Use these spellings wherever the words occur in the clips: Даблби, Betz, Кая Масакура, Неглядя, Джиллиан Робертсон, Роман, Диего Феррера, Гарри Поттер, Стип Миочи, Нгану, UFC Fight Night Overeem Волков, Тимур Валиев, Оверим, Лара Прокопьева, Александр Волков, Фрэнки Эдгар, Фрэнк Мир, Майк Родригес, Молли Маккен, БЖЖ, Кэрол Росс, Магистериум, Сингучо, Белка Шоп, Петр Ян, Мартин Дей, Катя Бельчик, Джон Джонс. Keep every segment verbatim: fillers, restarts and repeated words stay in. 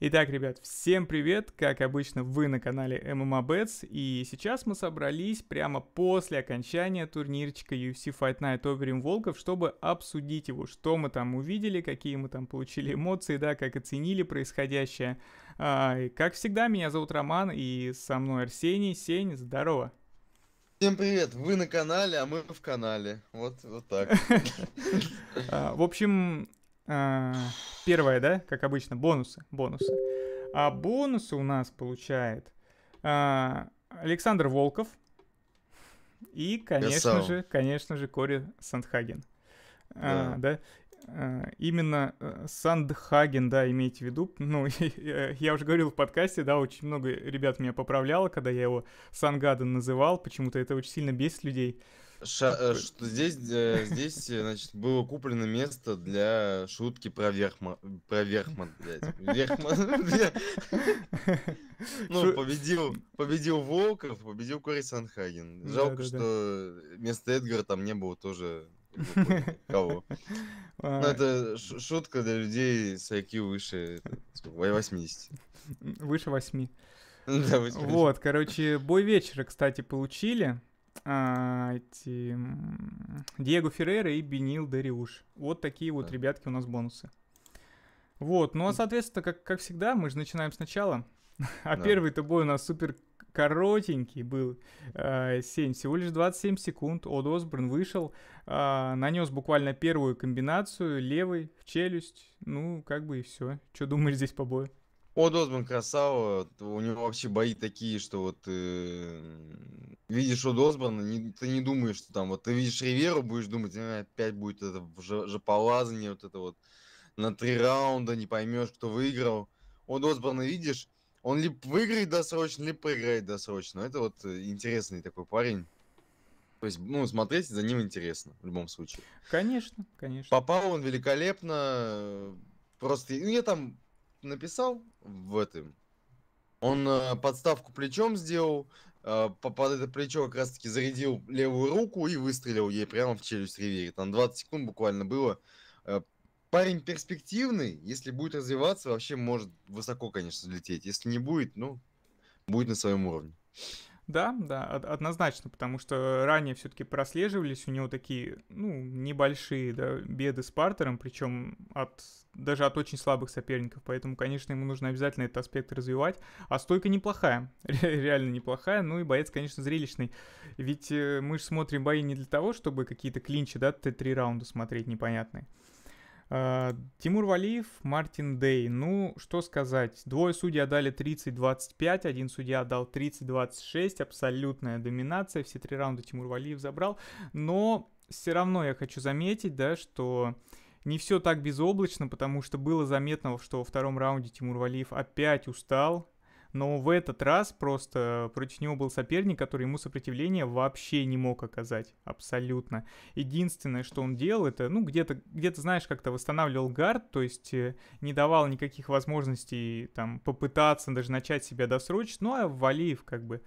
Итак, ребят, всем привет! Как обычно, вы на канале эм эм а Betz, и сейчас мы собрались прямо после окончания турнирчика ю эф си Fight Night Overeem Волков, чтобы обсудить его, что мы там увидели, какие мы там получили эмоции, да, как оценили происходящее. А, и как всегда, меня зовут Роман, и со мной Арсений. Сень, здорово! Всем привет! Вы на канале, а мы в канале. Вот, вот так. В общем... Первое, да, как обычно, бонусы, бонусы. А бонусы у нас получает а, Александр Волков и, конечно же, конечно же, Кори Сандхаген. Да. А, да? А, именно Сандхаген, да, имейте в виду. Ну, я уже говорил в подкасте, да, очень много ребят меня поправляло, когда я его Сангаден называл. Почему-то это очень сильно бесит людей. Ша что здесь, здесь, значит, было куплено место для шутки про Верхман, про Верхман, блядь. Верхман, блядь. Ну, победил, победил Волков, победил Кори Сандхаген. Жалко, да, да, что да. Вместо Эдгара там не было тоже кого. Но это шутка для людей с ай кью выше восьмидесяти. Выше восьми. Да, восемьдесят. Вот, короче, бой вечера, кстати, получили. А, эти... Диего Феррера и Бенеил Дариуш. Вот такие вот, да, ребятки, у нас бонусы. Вот, ну а соответственно, как, как всегда, мы же начинаем сначала. А да. Первый-то бой у нас супер коротенький был. а, Сень, всего лишь двадцать семь секунд. Од Осбан вышел, а, нанес буквально первую комбинацию левой в челюсть. Ну, как бы и все. Что думаешь здесь по бою? Од Осбан красава, у него вообще бои такие, что вот э, видишь Од Осбана, не, ты не думаешь, что там, вот ты видишь Риверу, будешь думать, э, опять будет это жополазание, вот это вот на три раунда, не поймешь, кто выиграл. Од Осбана видишь, он либо выиграет досрочно, либо проиграет досрочно. Это вот интересный такой парень. То есть, ну, смотреть за ним интересно в любом случае. Конечно, конечно. Попал он великолепно, просто, ну, я там... написал в этом. Он э, подставку плечом сделал, э, под это плечо как раз таки зарядил левую руку и выстрелил ей прямо в челюсть Ривере. Там двадцать секунд буквально было. Э, парень перспективный, если будет развиваться, вообще может высоко, конечно, лететь. Если не будет, ну, будет на своем уровне. Да, да, однозначно, потому что ранее все-таки прослеживались у него такие, ну, небольшие, да, беды с партером, причем от, даже от очень слабых соперников, поэтому, конечно, ему нужно обязательно этот аспект развивать, а стойка неплохая, реально неплохая, ну и боец, конечно, зрелищный, ведь мы же смотрим бои не для того, чтобы какие-то клинчи, да, три раунда смотреть непонятные. Тимур Валиев, Мартин Дей. Ну, что сказать. Двое судей отдали тридцать двадцать пять, один судья отдал тридцать двадцать шесть. Абсолютная доминация. Все три раунда Тимур Валиев забрал. Но все равно я хочу заметить, да, что не все так безоблачно, потому что было заметно, что во втором раунде Тимур Валиев опять устал. Но в этот раз просто против него был соперник, который ему сопротивление вообще не мог оказать. Абсолютно. Единственное, что он делал, это, ну, где-то, где-то, знаешь, как-то восстанавливал гард, то есть не давал никаких возможностей там попытаться даже начать себя досрочно. Ну, а Валиев, как бы,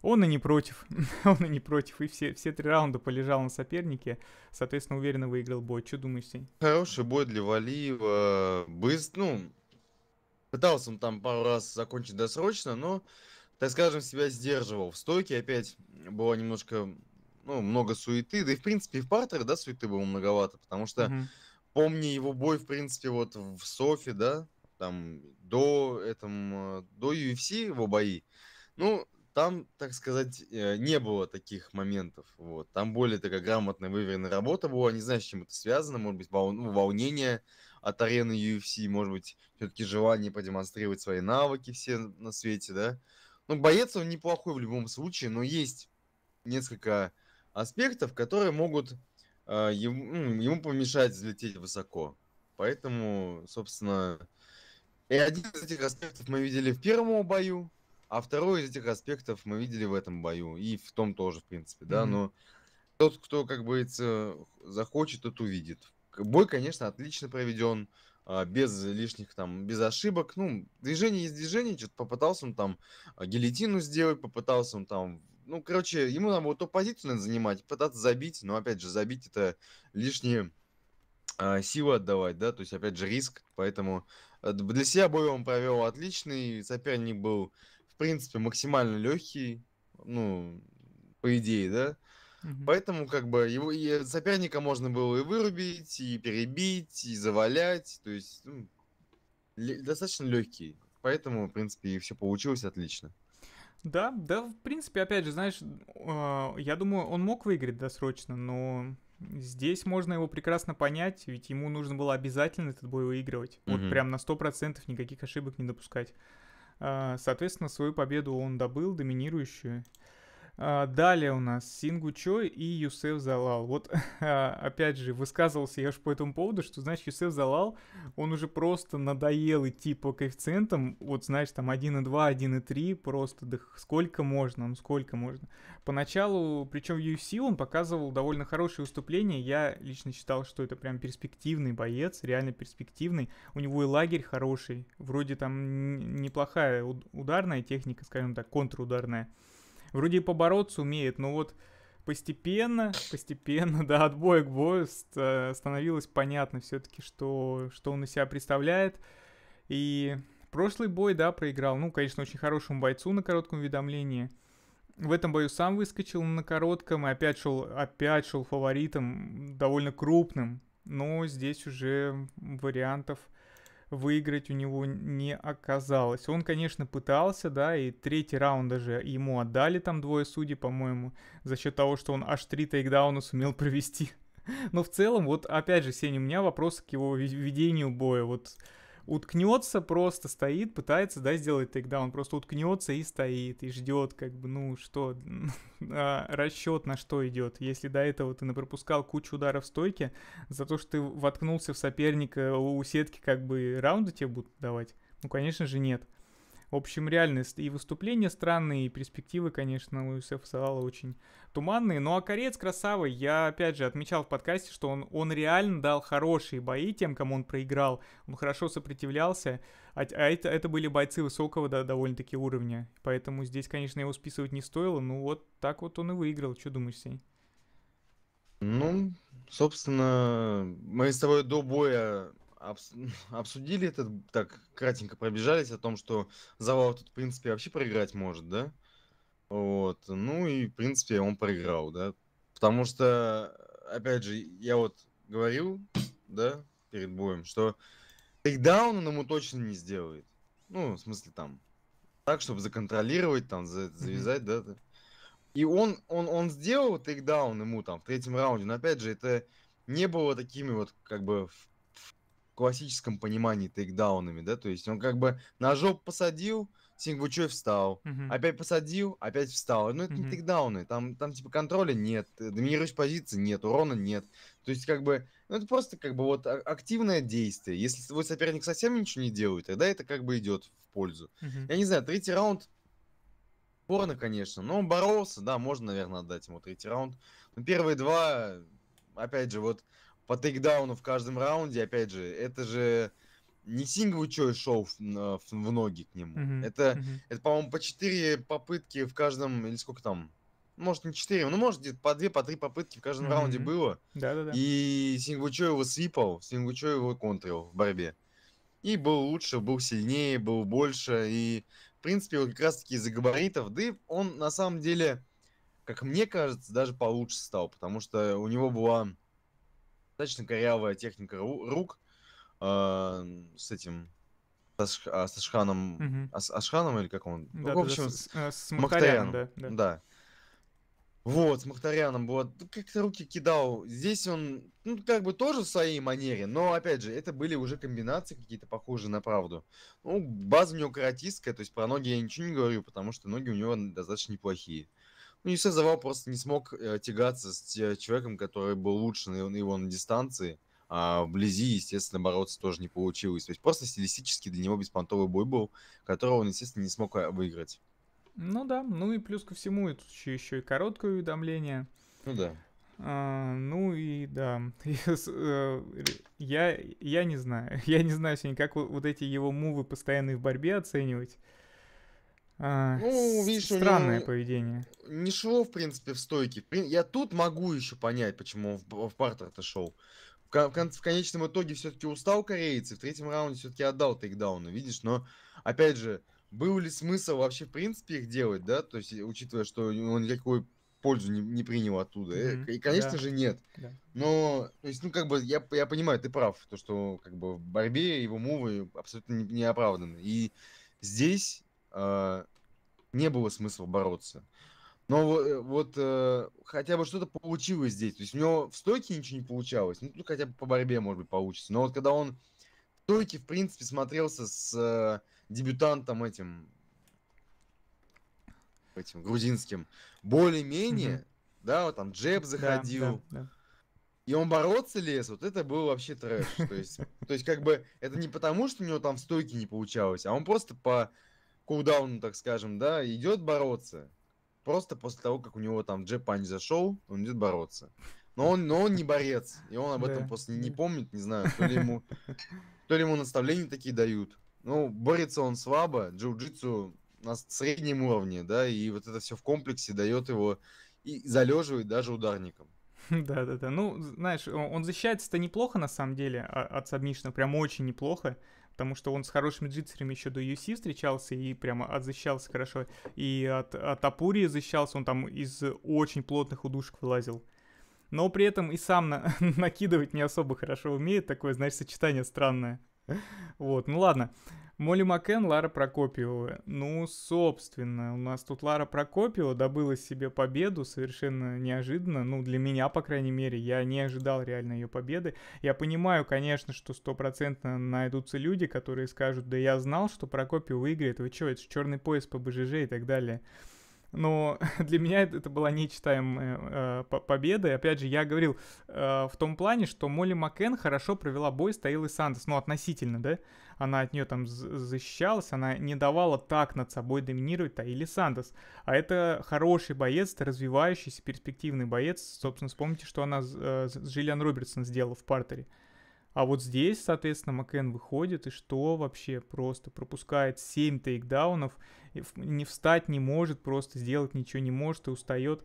он и не против. Он и не против. И все, все три раунда полежал на сопернике. Соответственно, уверенно выиграл бой. Что думаешь, Сень? Хороший бой для Валиева. Быстро, ну... Пытался он там пару раз закончить досрочно, но, так скажем, себя сдерживал. В стойке опять было немножко, ну, много суеты. Да и, в принципе, и в партере, да, суеты было многовато. Потому что, mm-hmm. помни его бой, в принципе, вот в Софи, да, там, до, этом, до ю эф си его бои. Ну, там, так сказать, не было таких моментов. Вот. Там более такая грамотная, выверенная работа была. Не знаю, с чем это связано. Может быть, вол... ну, волнение от арены ю эф си. Может быть, все-таки желание продемонстрировать свои навыки все на свете, да. Ну, боец он неплохой в любом случае, но есть несколько аспектов, которые могут э, ему, ему помешать взлететь высоко. Поэтому, собственно, и один из этих аспектов мы видели в первом бою. А второй из этих аспектов мы видели в этом бою. И в том тоже, в принципе, да. Mm-hmm. Но тот, кто, как говорится, захочет, тот увидит. Бой, конечно, отлично проведен. Без лишних там, без ошибок. Ну, движение есть движение. Что-то попытался он там гильотину сделать, попытался он там... Ну, короче, ему надо было то позицию занимать, пытаться забить. Но, опять же, забить это лишние а, силы отдавать, да, то есть, опять же, риск, поэтому для себя бой он провел отличный, соперник был, в принципе, максимально легкий, ну, по идее, да, mm-hmm. поэтому, как бы, его и соперника можно было и вырубить, и перебить, и завалять, то есть, ну, ле- достаточно легкий, поэтому, в принципе, и все получилось отлично. Да, да, в принципе, опять же, знаешь, э, я думаю, он мог выиграть досрочно, но здесь можно его прекрасно понять, ведь ему нужно было обязательно этот бой выигрывать. Mm-hmm. Вот прям на сто процентов никаких ошибок не допускать. Э, соответственно, свою победу он добыл, доминирующую. Э, далее у нас Сингучо и Юсеф Залал. Вот, э, опять же, высказывался я же по этому поводу, что, знаешь, Юсеф Залал, он уже просто надоел идти по коэффициентам. Вот, знаешь, там один и два, один и три, просто да сколько можно, ну сколько можно. Поначалу, причем в ю эф си он показывал довольно хорошие выступления. Я лично считал, что это прям перспективный боец, реально перспективный. У него и лагерь хороший, вроде там неплохая ударная техника, скажем так, контрударная. Вроде и побороться умеет, но вот постепенно, постепенно, да, от боя к бою становилось понятно все-таки, что, что он из себя представляет. И прошлый бой, да, проиграл, ну, конечно, очень хорошему бойцу на коротком уведомлении. В этом бою сам выскочил на коротком и опять шел, опять шел фаворитом, довольно крупным. Но здесь уже вариантов выиграть у него не оказалось. Он, конечно, пытался, да, и третий раунд даже ему отдали там двое судей, по-моему, за счет того, что он аж три тейкдауна сумел провести. Но в целом, вот опять же, Сеня, у меня вопрос к его ведению боя. Вот уткнется, просто стоит, пытается, да, сделать тейкдаун, просто уткнется и стоит, и ждет, как бы, ну, что, расчет на что идет. Если до этого ты напропускал кучу ударов в стойке, за то, что ты воткнулся в соперника у сетки, как бы, раунды тебе будут давать? Ну, конечно же, нет. В общем, реальность и выступления странные, и перспективы, конечно, у Юсефа Залала очень туманные. Ну, а кореец красавый, я, опять же, отмечал в подкасте, что он, он реально дал хорошие бои тем, кому он проиграл. Он хорошо сопротивлялся, а, а это, это были бойцы высокого, да, довольно-таки уровня. Поэтому здесь, конечно, его списывать не стоило. Ну, вот так вот он и выиграл. Что думаешь, Сень? Ну, собственно, мы с тобой до боя обсудили этот, так, кратенько пробежались о том, что Залал тут, в принципе, вообще проиграть может, да? Вот, ну и, в принципе, он проиграл, да? Потому что, опять же, я вот говорил, да, перед боем, что тейкдаун он ему точно не сделает. Ну, в смысле, там, так, чтобы законтролировать, там, завязать, mm-hmm. да? И он, он, он сделал тейкдаун ему, там, в третьем раунде, но, опять же, это не было такими вот, как бы, классическом понимании тейкдаунами, да, то есть он как бы ножом посадил, Сингучо встал, uh-huh. опять посадил, опять встал, ну это uh-huh. не тейкдауны, там, там типа контроля нет, доминирующей позиции нет, урона нет, то есть как бы, ну это просто как бы вот активное действие, если твой соперник совсем ничего не делает, тогда это как бы идет в пользу. Uh-huh. Я не знаю, третий раунд спорно, конечно, но он боролся, да, можно, наверное, отдать ему третий раунд, но первые два, опять же, вот по тейкдауну в каждом раунде, опять же, это же не Сингучо шел в, в, в ноги к нему. Mm-hmm. Это, mm-hmm. это, по-моему, по четыре попытки в каждом, или сколько там, может, не четыре, ну, может, где-то по две, по три попытки в каждом mm-hmm. раунде было. Да-да-да. И Сингучо его свипал, Сингучо его контрил в борьбе. И был лучше, был сильнее, был больше, и, в принципе, вот как раз-таки из-за габаритов, да и он, на самом деле, как мне кажется, даже получше стал, потому что у него была достаточно корявая техника рук э, с этим с, с Ашханом, mm-hmm. а, Ашханом или как он? Да, ну, в общем, с, с, с Махтаряном. Да, да. да. Вот, с Махтаряном было. Как-то руки кидал. Здесь он, ну, как бы тоже в своей манере, но, опять же, это были уже комбинации какие-то похожие на правду. Ну, база у него каратистская, то есть про ноги я ничего не говорю, потому что ноги у него достаточно неплохие. Ну, Юсеф Залал просто не смог э, тягаться с э, человеком, который был лучше на, на его на дистанции, а вблизи, естественно, бороться тоже не получилось. То есть просто стилистически для него беспонтовый бой был, которого он, естественно, не смог выиграть. Ну да, ну и плюс ко всему, это еще, еще и короткое уведомление. Ну да. А, ну и да, я, я не знаю, я не знаю сегодня, как вот, вот эти его мувы постоянные в борьбе оценивать. А, ну, видишь, странное поведение. Не шло, в принципе, в стойке. Я тут могу еще понять, почему он в, в партер-то шел. В, кон в конечном итоге все-таки устал кореец, и в третьем раунде все-таки отдал тейкдауны, видишь, но, опять же, был ли смысл вообще в принципе их делать, да, то есть, учитывая, что он никакой пользу не, не принял оттуда, mm-hmm. и, конечно да. же, нет, да. но, то есть, ну, как бы, я, я понимаю, ты прав, то, что, как бы, в борьбе его мувы абсолютно не, не оправданы, и здесь э, не было смысла бороться. Но вот э, хотя бы что-то получилось здесь. То есть у него в стойке ничего не получалось. Ну, тут хотя бы по борьбе, может быть, получится. Но вот когда он в стойке, в принципе, смотрелся с э, дебютантом этим, этим грузинским, более-менее, mm-hmm. да, вот там джеб заходил. Да, да, да. И он бороться лез, вот это был вообще трэш. То есть, то есть как бы это не потому, что у него там в стойке не получалось, а он просто по кулдауну, так скажем, да, идет бороться. Просто после того, как у него там джеб-панч зашел, он идет бороться. Но он, но он не борец. И он об этом да. после не помнит, не знаю, то ли ему, то ли ему наставления такие дают. Ну, борется он слабо, джиу-джитсу на среднем уровне, да, и вот это все в комплексе дает его и залеживает даже ударником. Да-да-да, ну, знаешь, он защищается-то неплохо, на самом деле, от сабмишна, прям очень неплохо, потому что он с хорошими джитсерами еще до ю эф си встречался и прямо отзащищался хорошо, и от, от Апури защищался, он там из очень плотных удушек вылазил, но при этом и сам на накидывать не особо хорошо умеет, такое, знаешь, сочетание странное. Вот, ну ладно. Молли Маккен, Лара Прокопьева. Ну, собственно, у нас тут Лара Прокопьева добыла себе победу совершенно неожиданно. Ну, для меня, по крайней мере, я не ожидал реально ее победы. Я понимаю, конечно, что стопроцентно найдутся люди, которые скажут, да я знал, что Прокопьева выиграет, вы чё, это же черный пояс по БЖЖ и так далее. Но для меня это была нечитаемая э, победа. И опять же, я говорил э, в том плане, что Молли Маккен хорошо провела бой с Тайлой Сантос. Ну, относительно, да? Она от нее там защищалась, она не давала так над собой доминировать Тайле Сантос. А это хороший боец, это развивающийся, перспективный боец. Собственно, вспомните, что она э, с Джиллиан Робертсон сделала в партере. А вот здесь, соответственно, Маккен выходит, и что вообще? Просто пропускает семь тейкдаунов, не встать не может, просто сделать ничего не может и устает.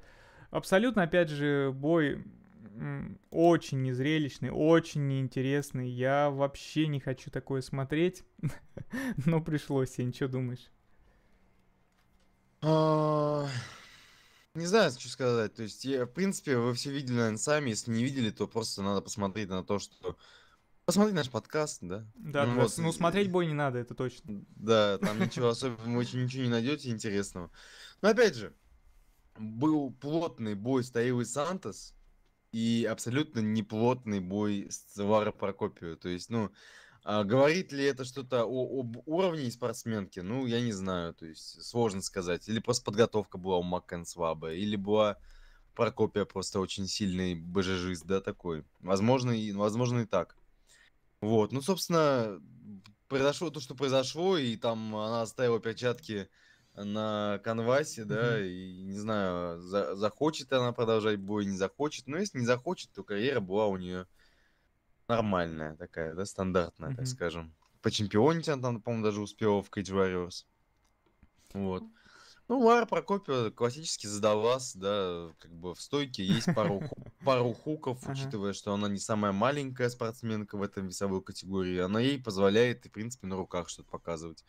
Абсолютно, опять же, бой очень незрелищный, очень неинтересный. Я вообще не хочу такое смотреть, но пришлось. Я ничего думаешь? Не знаю, что сказать. То есть, в принципе, вы все видели, наверное, сами. Если не видели, то просто надо посмотреть на то, что... Посмотри наш подкаст, да? Да, ну, да. Вот. Ну смотреть бой не надо, это точно. Да, там ничего особенного, вы ничего не найдете интересного. Но опять же, был плотный бой с Тайлой Сантос и абсолютно неплотный бой с Ларой Прокопьевой. То есть, ну, а говорит ли это что-то об уровне спортсменки? Ну, я не знаю, то есть сложно сказать. Или просто подготовка была у Маккен слабая, или была... Прокопьева просто очень сильный бжжист, да, такой. Возможно, и, возможно, и так. Вот, ну, собственно, произошло то, что произошло, и там она оставила перчатки на канвасе, да, mm-hmm. и, не знаю, за захочет она продолжать бой, не захочет, но если не захочет, то карьера была у нее нормальная такая, да, стандартная, mm-hmm. так скажем. По чемпионе она там, по-моему, даже успела в Cage Warriors. Вот. Ну, Лара Прокопьева классически задалась, да, как бы в стойке есть пару, пару хуков, учитывая, что она не самая маленькая спортсменка в этом весовой категории, она ей позволяет, и, в принципе, на руках что-то показывать.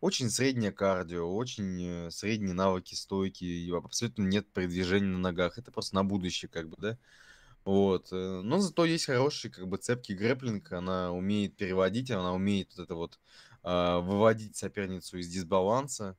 Очень среднее кардио, очень средние навыки стойки, и абсолютно нет передвижения на ногах, это просто на будущее, как бы, да. Вот, но зато есть хороший, как бы, цепкий грэплинг, она умеет переводить, она умеет вот это вот выводить соперницу из дисбаланса,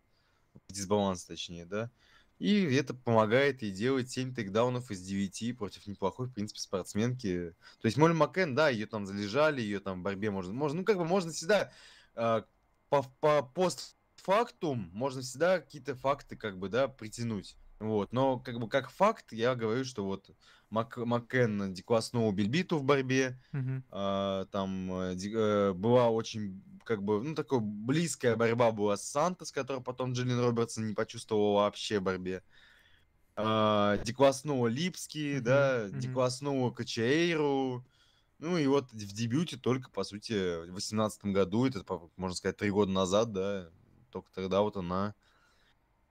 дисбаланс, точнее, да, и это помогает ей делать семь тейкдаунов из девяти против неплохой, в принципе, спортсменки. То есть Молли Маккен, да, ее там залежали, ее там в борьбе можно, можно ну, как бы можно всегда э, по, по постфактум, можно всегда какие-то факты, как бы, да, притянуть, вот, но, как бы, как факт, я говорю, что вот Мак, Маккен декласснул Бельбиту в борьбе, mm-hmm. э, там э, была очень... Как бы, ну, такая близкая борьба была с Сантос, которую потом Джиллиан Робертсон не почувствовала вообще в борьбе. А, декласснула Липский, mm-hmm. да, mm-hmm. декласснула Качаэйру. Ну, и вот в дебюте только, по сути, в две тысячи восемнадцатом году, это, можно сказать, три года назад, да, только тогда вот она,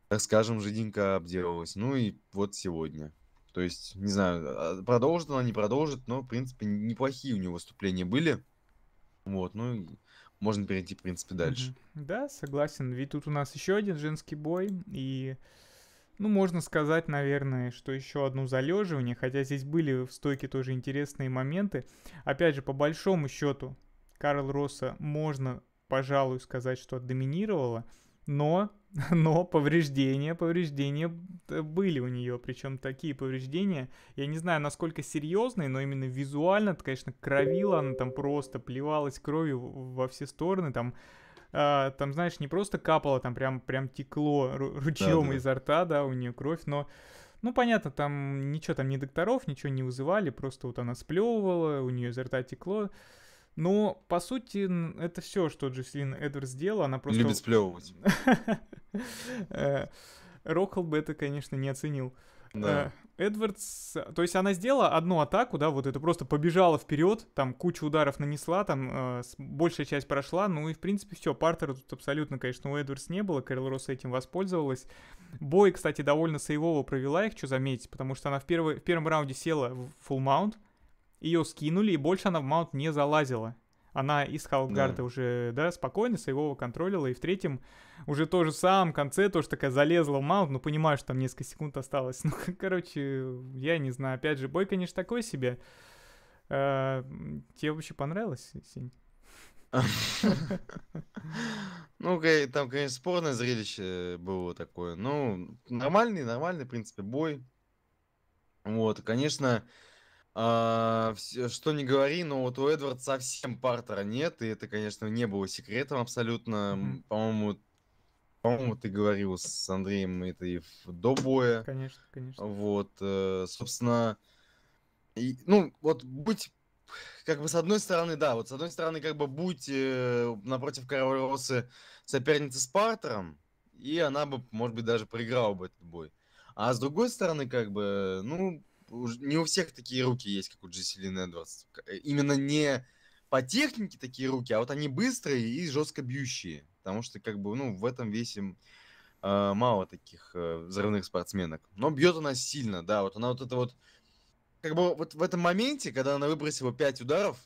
так скажем, жиденько обделалась. Ну, и вот сегодня. То есть, не знаю, продолжит она, не продолжит, но, в принципе, неплохие у него выступления были. Вот, ну, можно перейти, в принципе, дальше. Да, согласен. Ведь тут у нас еще один женский бой. И, ну, можно сказать, наверное, что еще одно залеживание. Хотя здесь были в стойке тоже интересные моменты. Опять же, по большому счету, Кэрол Росса можно, пожалуй, сказать, что доминировала. Но, но повреждения, повреждения были у нее, причем такие повреждения, я не знаю, насколько серьезные, но именно визуально, конечно, кровила она там просто, плевалась кровью во все стороны, там, э, там знаешь, не просто капала, там прям, прям текло ручьем да, да. изо рта, да, у нее кровь, но, ну, понятно, там ничего, там ни докторов, ничего не вызывали, просто вот она сплевывала, у нее изо рта текло. Но, по сути, это все, что Джесселина Эдвардс сделала. Она просто... Любит сплевывать. Рокл бы это, конечно, не оценил. Да. Эдвардс... То есть она сделала одну атаку, да, вот это просто побежала вперед, там кучу ударов нанесла, там э, большая часть прошла, ну и, в принципе, все. Партера тут абсолютно, конечно, у Эдвардс не было, Кэрол Росс этим воспользовалась. Бой, кстати, довольно сейвово провела их, что заметить, потому что она в, первый, в первом раунде села в фулл-маунт, ее скинули, и больше она в маунт не залазила. Она из халфгарда да. уже, да, спокойно своего контролила. И в третьем уже тоже в самом конце тоже такая залезла в маунт. Ну, понимаю, что там несколько секунд осталось. Ну, короче, я не знаю. Опять же, бой, конечно, такой себе. А, тебе вообще понравилось, Сень? Ну, там, конечно, спорное зрелище было такое. Ну, нормальный, нормальный, в принципе, бой. Вот, конечно... А, что не говори, но вот у Эдвардс совсем партера нет, и это, конечно, не было секретом абсолютно. Mm-hmm. По-моему, по-моему, ты говорил с Андреем это и до боя. Конечно, конечно. Вот, собственно, и, ну, вот будь, как бы, с одной стороны, да, вот с одной стороны, как бы, будь напротив Кэрола Росса соперница с партером, и она бы, может быть, даже проиграла бы этот бой. А с другой стороны, как бы, ну... Не у всех такие руки есть, как у Джесселины Эдвардс. Именно не по технике такие руки, а вот они быстрые и жестко бьющие. Потому что, как бы, ну, в этом весе э, мало таких э, взрывных спортсменок. Но бьет она сильно, да. Вот она вот это вот... Как бы вот в этом моменте, когда она выбросила пять ударов,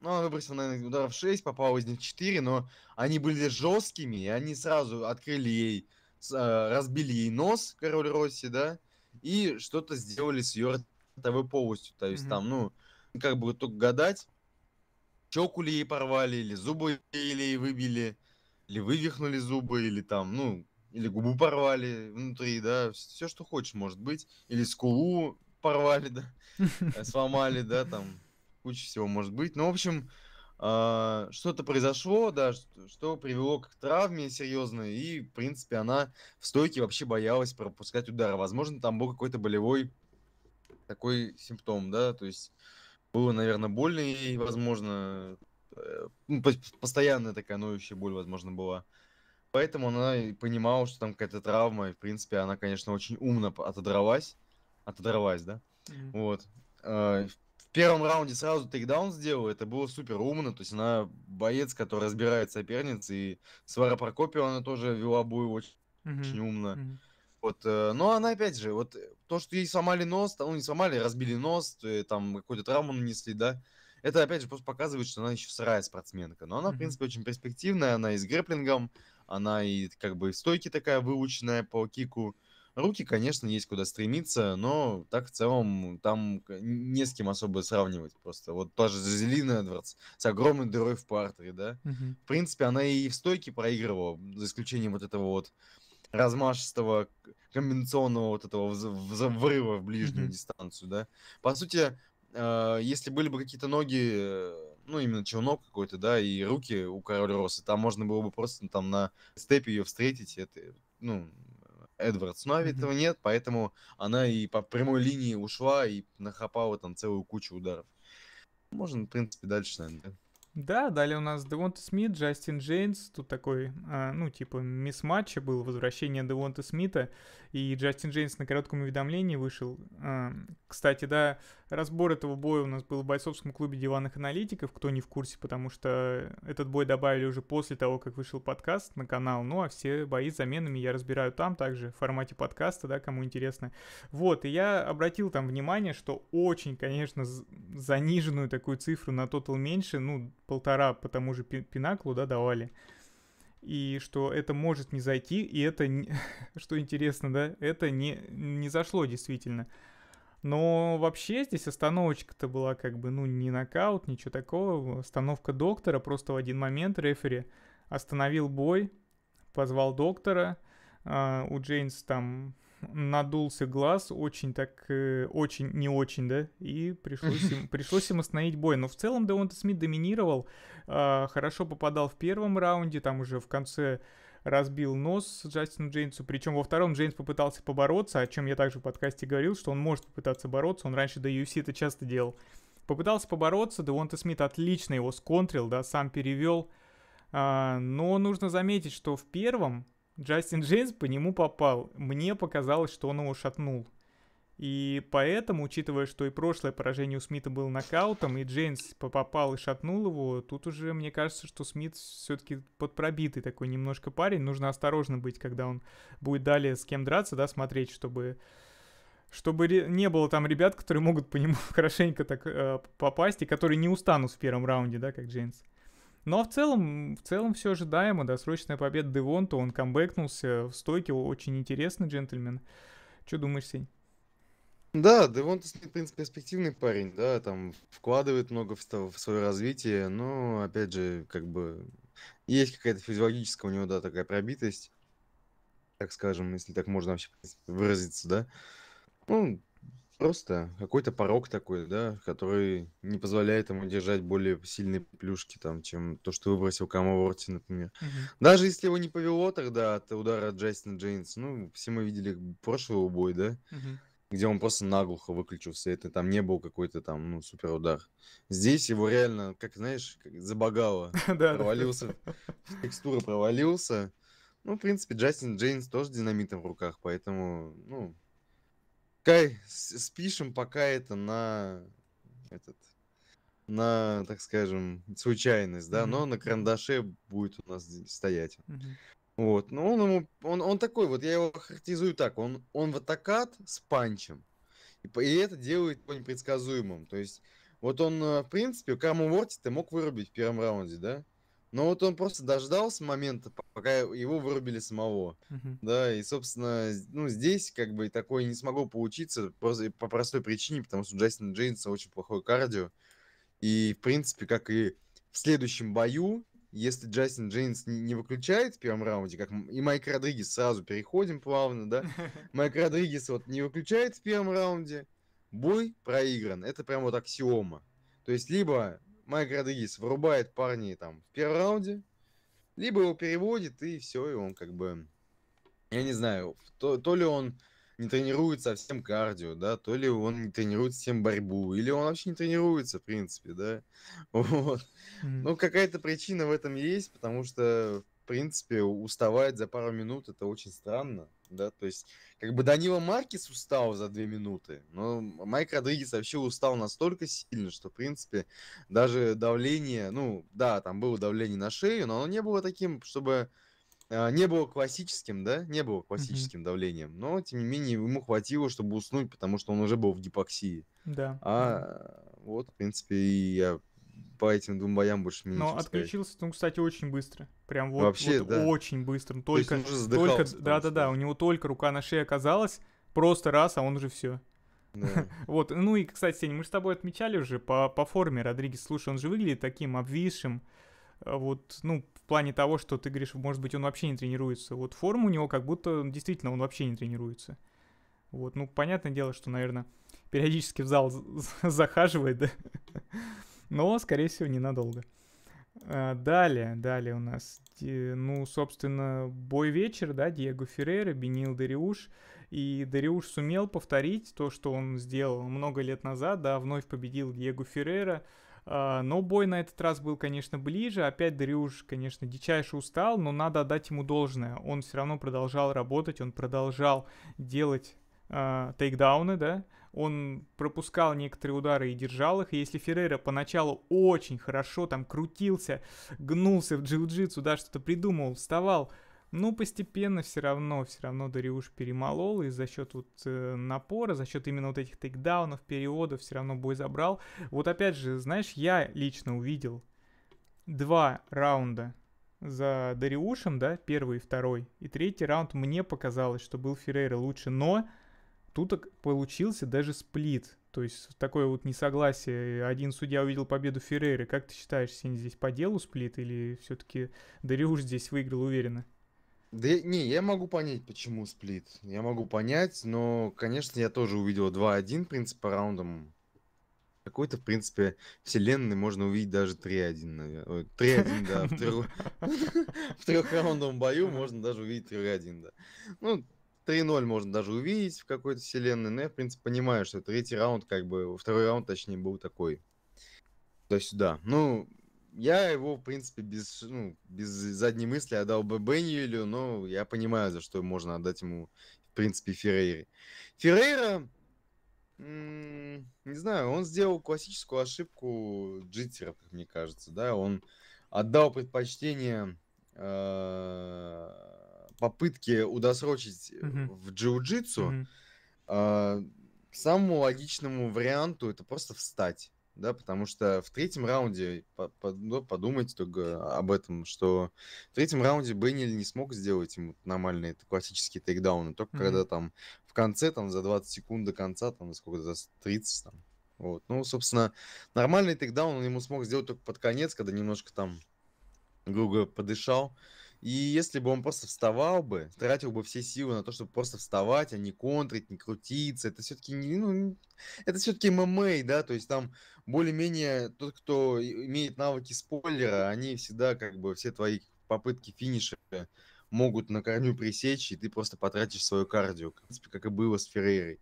ну, она выбросила, наверное, ударов шесть, попала из них четыре, но они были жесткими, и они сразу открыли ей, э, разбили ей нос, Кэрол Росси, да. И что-то сделали с ее ротовой полостью. То есть mm-hmm. там, ну, как бы только гадать, щеку ли ей порвали, или зубы ей выбили, или вывихнули зубы, или там, ну, или губу порвали внутри, да, все, что хочешь, может быть. Или скулу порвали, да, сломали, да, там, куча всего может быть. Ну, в общем, что-то произошло, да, что привело к травме серьезной, и, в принципе, она в стойке вообще боялась пропускать удары. Возможно, там был какой-то болевой такой симптом, да, то есть было, наверное, больно ей, возможно, ну, постоянная такая ноющая боль, возможно, была. Поэтому она и понимала, что там какая-то травма, и, в принципе, она, конечно, очень умно отодралась, отодралась, да, mm-hmm. вот. В первом раунде сразу тейкдаун сделал, это было супер умно, то есть она боец, который разбирает соперниц, и с Лара Прокопьева она тоже вела бой очень, mm-hmm. очень умно. Mm-hmm. Вот, но она опять же, вот то, что ей сломали нос, ну не сломали, разбили нос, там какую-то травму нанесли, да, это опять же просто показывает, что она еще сырая спортсменка, но она, mm-hmm. в принципе, очень перспективная, она и с грэплингом, она и как бы стойки такая выученная по кику. Руки, конечно, есть куда стремиться, но так в целом там не с кем особо сравнивать просто. Вот тоже Джесселина Эдвардс с огромной дырой в партере, да. Mm-hmm. В принципе, она и в стойке проигрывала, за исключением вот этого вот размашистого комбинационного вот этого взрыва в ближнюю mm-hmm. дистанцию, да. По сути, э, если были бы какие-то ноги, ну, именно челнок какой-то, да, и руки у Кэрола Росса, там можно было бы просто там на степе ее встретить, это, ну... Эдвардс, но ведь mm-hmm. этого нет, поэтому она и по прямой линии ушла и нахапала там целую кучу ударов. Можно, в принципе, дальше, наверное. Да, далее у нас Девонте Смит, Джастин Джейнс. Тут такой, э, ну, типа, мисс-матча был, возвращение Девонте Смита. И Джастин Джейнс на коротком уведомлении вышел. Э, кстати, да, разбор этого боя у нас был в бойцовском клубе диванных аналитиков, кто не в курсе, потому что этот бой добавили уже после того, как вышел подкаст на канал. Ну, а все бои с заменами я разбираю там также, в формате подкаста, да, кому интересно. Вот, и я обратил там внимание, что очень, конечно, заниженную такую цифру на тотал меньше, ну, полтора по тому же пинаклу, да, давали. И что это может не зайти, и это, не... что интересно, да, это не, не зашло действительно. Но вообще здесь остановочка-то была как бы, ну, не нокаут, ничего такого. Остановка доктора, просто в один момент рефери остановил бой, позвал доктора. А у Джейнс там надулся глаз, очень так, э, очень, не очень, да, и пришлось им, пришлось им остановить бой. Но в целом Девонте Смит доминировал, э, хорошо попадал в первом раунде, там уже в конце разбил нос Джастину Джейнсу, причем во втором Джейнс попытался побороться, о чем я также в подкасте говорил, что он может попытаться бороться, он раньше до ю эф си это часто делал. Попытался побороться, Девонте Смит отлично его сконтрил, да, сам перевел, э, но нужно заметить, что в первом Джастин Джейнс по нему попал. Мне показалось, что он его шатнул. И поэтому, учитывая, что и прошлое поражение у Смита было нокаутом, и Джейнс попал и шатнул его, тут уже мне кажется, что Смит все-таки подпробитый такой немножко парень. Нужно осторожно быть, когда он будет далее с кем драться, да, смотреть, чтобы... Чтобы не было там ребят, которые могут по нему хорошенько так э, попасть, и которые не устанут в первом раунде, да, как Джейнс. Но в целом, в целом все ожидаемо, досрочная победа Девонте, он камбэкнулся в стойке, очень интересный джентльмен. Что думаешь, Сень? Да, Девонте, в принципе, перспективный парень, да, там вкладывает много в, в свое развитие, но, опять же, как бы, есть какая-то физиологическая у него, да, такая пробитость, так скажем, если так можно вообще выразиться, да. Ну, просто какой-то порог такой, да, который не позволяет ему держать более сильные плюшки, там, чем то, что выбросил Камаворти, например. Mm-hmm. Даже если его не повело тогда от удара Джастина Джейнса, ну, все мы видели прошлый бой, да, mm-hmm. где он просто наглухо выключился, это там не был какой-то там, ну, супер удар. Здесь его реально, как, знаешь, как забагало, провалился, текстура провалился. Ну, в принципе, Джастин Джейнс тоже динамитом в руках, поэтому, ну... спишем пока это на, этот, на, так скажем, случайность, да, mm-hmm. но на карандаше будет у нас стоять. Mm-hmm. Вот, но он ему, он, он такой, вот я его характеризую так, он, он в атакат с панчем, и, и это делает его непредсказуемым, то есть вот он, в принципе, Камаворти ты мог вырубить в первом раунде, да, но вот он просто дождался момента, пока его вырубили самого, uh-huh. да, и, собственно, ну, здесь как бы такое не смогло получиться просто по простой причине, потому что у Джастина Джейнса очень плохое кардио, и, в принципе, как и в следующем бою, если Джастин Джейнс не выключает в первом раунде, как и Майк Родригес, сразу переходим плавно, да, Майк Родригес вот не выключает в первом раунде, бой проигран, это прям вот аксиома, то есть либо... Майк Родригес вырубает парней там в первом раунде, либо его переводит, и все, и он как бы, я не знаю, то, то ли он не тренирует совсем кардио, да, то ли он не тренирует совсем борьбу, или он вообще не тренируется, в принципе, да, вот. Mm-hmm. Ну, какая-то причина в этом есть, потому что, в принципе, уставать за пару минут, это очень странно, да, то есть, как бы Данила Маркис устал за две минуты, но Майк Родригес вообще устал настолько сильно, что, в принципе, даже давление, ну, да, там было давление на шею, но оно не было таким, чтобы, э, не было классическим, да, не было классическим mm-hmm. давлением, но, тем не менее, ему хватило, чтобы уснуть, потому что он уже был в гипоксии. Да. А mm-hmm. вот, в принципе, и я... по этим двум боям больше не могу. Но отключился он, кстати, очень быстро. Прям вот, вообще, вот да. очень быстро. Только, То есть он уже только, да, да, да. У него только рука на шее оказалась. Просто раз, а он уже все. Да. Вот. Ну и, кстати, Сеня, мы же с тобой отмечали уже по, по форме Родригес. Слушай, он же выглядит таким обвисшим. Вот, ну, в плане того, что ты говоришь, может быть, он вообще не тренируется. Вот форма у него как будто действительно он вообще не тренируется. Вот. Ну, понятное дело, что, наверное, периодически в зал захаживает, да. Но, скорее всего, ненадолго. Далее, далее у нас, ну, собственно, бой вечера, да, Диего Феррера, Бенеил Дариуш. И Дариуш сумел повторить то, что он сделал много лет назад, да, вновь победил Диего Феррера. Но бой на этот раз был, конечно, ближе. Опять Дариуш, конечно, дичайше устал, но надо отдать ему должное. Он все равно продолжал работать, он продолжал делать э, тейкдауны, да. Он пропускал некоторые удары и держал их. И если Феррера поначалу очень хорошо там крутился, гнулся в джиу-джитсу, да, что-то придумал, вставал, ну, постепенно все равно, все равно Дариуш перемолол, и за счет вот э, напора, за счет именно вот этих тейкдаунов, периодов, все равно бой забрал. Вот опять же, знаешь, я лично увидел два раунда за Дариушем, да, первый и второй, и третий раунд мне показалось, что был Феррейра лучше, но тут получился даже сплит, то есть такое вот несогласие, один судья увидел победу Феррейры. Как ты считаешь, Синь, здесь по делу сплит или все-таки Дариуш здесь выиграл уверенно? Да не, я могу понять, почему сплит. Я могу понять, но, конечно, я тоже увидел два-один, в принципе, по раундам. Какой-то, в принципе, вселенной можно увидеть даже три-один, наверное. три-один, да. В трехраундовом бою можно даже увидеть три-один, да. Ну, три-ноль можно даже увидеть в какой-то вселенной, но я, в принципе, понимаю, что третий раунд, как бы, второй раунд, точнее, был такой. То есть, да, ну... Я его, в принципе, без, ну, без задней мысли отдал бы Бенеилю, но я понимаю, за что можно отдать ему, в принципе, Феррейре. Феррейра, не знаю, он сделал классическую ошибку джиттеров, мне кажется, да, он отдал предпочтение э, попытке удосрочить mm-hmm. в джиу-джитсу. Mm-hmm. э, самому логичному варианту это просто встать. Да, потому что в третьем раунде, подумайте только об этом, что в третьем раунде Бенеил не смог сделать ему нормальные классические тейкдауны, только mm-hmm. когда там в конце, там за двадцать секунд до конца, там сколько, за тридцать, там, вот. Ну, собственно, нормальный тейкдаун он ему смог сделать только под конец, когда немножко там, грубо говоря, подышал. И если бы он просто вставал бы, тратил бы все силы на то, чтобы просто вставать, а не контрить, не крутиться, это все-таки не, ну, это все-таки эм эм а, да, то есть там более-менее тот, кто имеет навыки спойлера, они всегда как бы все твои попытки финиша могут на корню пресечь, и ты просто потратишь свое кардио, в принципе, как и было с Феррейрой.